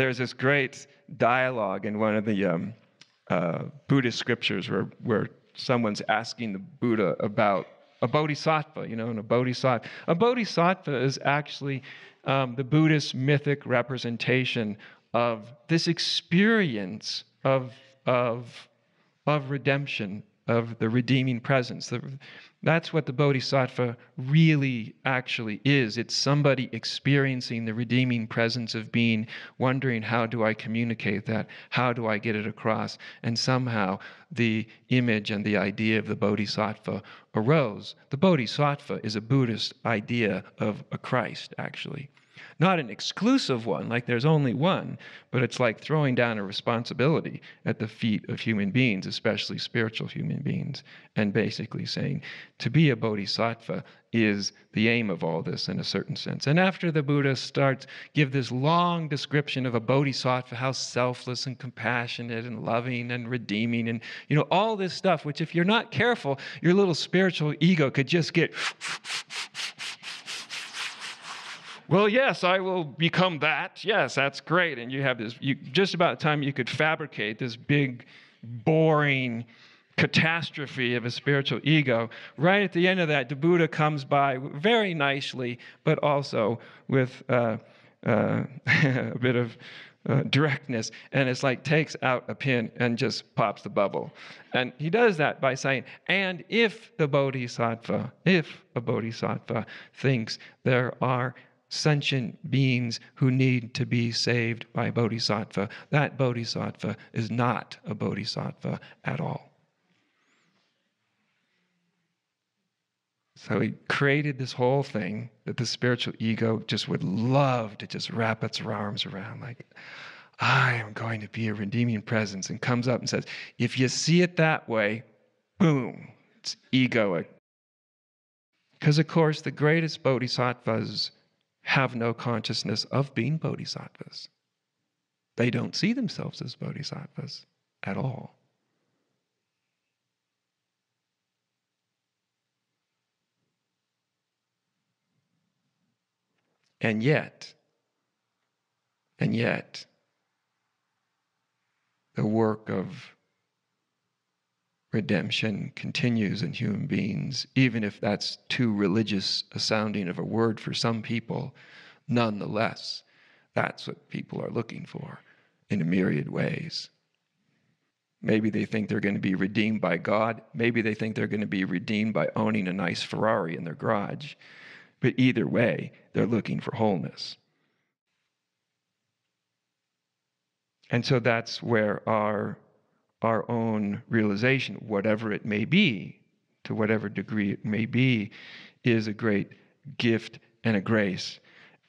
There's this great dialogue in one of the Buddhist scriptures where someone's asking the Buddha about a bodhisattva, and a bodhisattva. A bodhisattva is actually the Buddhist mythic representation of this experience of redemption, of the redeeming presence. That's what the bodhisattva really actually is. It's somebody experiencing the redeeming presence of being, wondering, how do I communicate that? How do I get it across? And somehow the image and the idea of the bodhisattva arose. The bodhisattva is a Buddhist idea of a Christ, actually. Not an exclusive one, like there's only one, but it's like throwing down a responsibility at the feet of human beings, especially spiritual human beings, and basically saying to be a bodhisattva is the aim of all this in a certain sense. And after the Buddha gives this long description of a bodhisattva, how selfless and compassionate and loving and redeeming and, all this stuff, which if you're not careful, your little spiritual ego could just get... Well, yes, I will become that. Yes, that's great. And you have this, just about the time you could fabricate this big, boring catastrophe of a spiritual ego. Right at the end of that, the Buddha comes by very nicely, but also with a bit of directness. And it's like takes out a pin and just pops the bubble. And he does that by saying, and if a bodhisattva thinks there are sentient beings who need to be saved by bodhisattva, that bodhisattva is not a bodhisattva at all. So he created this whole thing that the spiritual ego just would love to just wrap its arms around, like, I am going to be a redeeming presence, and comes up and says, if you see it that way, boom, it's egoic. Because, of course, the greatest bodhisattvas have no consciousness of being bodhisattvas. They don't see themselves as bodhisattvas at all. And yet, the work of redemption continues in human beings, even if that's too religious a sounding of a word for some people. Nonetheless, that's what people are looking for in a myriad ways. Maybe they think they're going to be redeemed by God. Maybe they think they're going to be redeemed by owning a nice Ferrari in their garage. But either way, they're looking for wholeness. And so that's where our own realization, whatever it may be, to whatever degree it may be, is a great gift and a grace.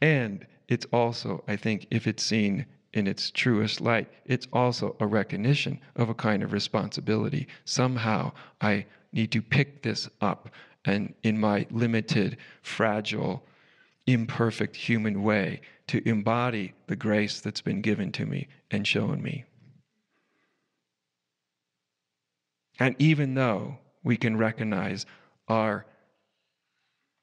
And it's also, I think, if it's seen in its truest light, it's also a recognition of a kind of responsibility. Somehow I need to pick this up, and in my limited, fragile, imperfect human way, to embody the grace that's been given to me and shown me. And even though we can recognize our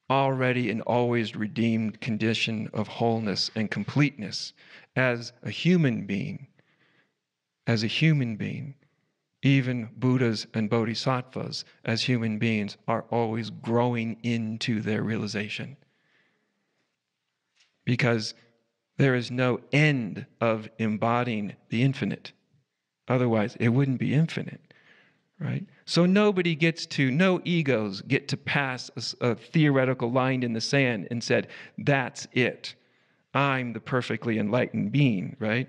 already and always redeemed condition of wholeness and completeness as a human being, even Buddhas and Bodhisattvas as human beings are always growing into their realization. Because there is no end of embodying the infinite. Otherwise, it wouldn't be infinite. Right? So no egos get to pass a theoretical line in the sand and said, that's it. I'm the perfectly enlightened being, right?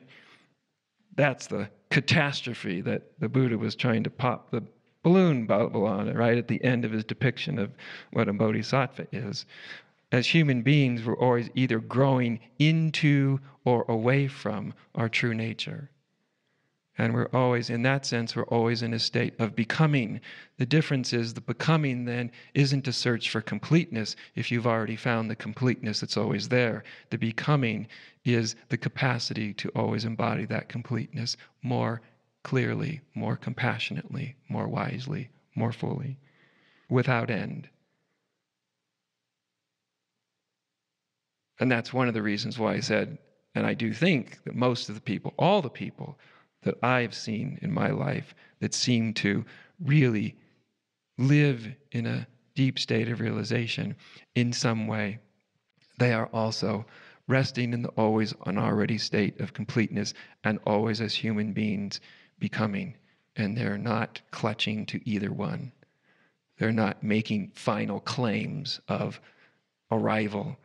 That's the catastrophe that the Buddha was trying to pop the balloon bubble on, right? At the end of his depiction of what a bodhisattva is. As human beings, we're always either growing into or away from our true nature. And we're always, in that sense, we're always in a state of becoming. The difference is the becoming then isn't a search for completeness. If you've already found the completeness, it's always there. The becoming is the capacity to always embody that completeness more clearly, more compassionately, more wisely, more fully, without end. And that's one of the reasons why I said And I do think that most of the people, all the people that I've seen in my life that seem to really live in a deep state of realization in some way, they are also resting in the always an already state of completeness and always as human beings becoming. And they're not clutching to either one. They're not making final claims of arrival.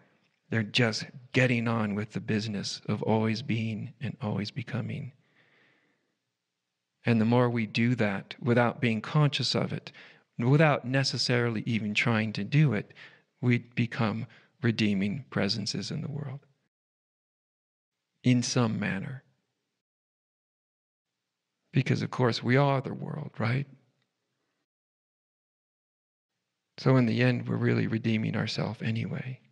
They're just getting on with the business of always being and always becoming. And the more we do that without being conscious of it, without necessarily even trying to do it, we become redeeming presences in the world, in some manner. Because, of course, we are the world, right? So in the end, we're really redeeming ourselves anyway.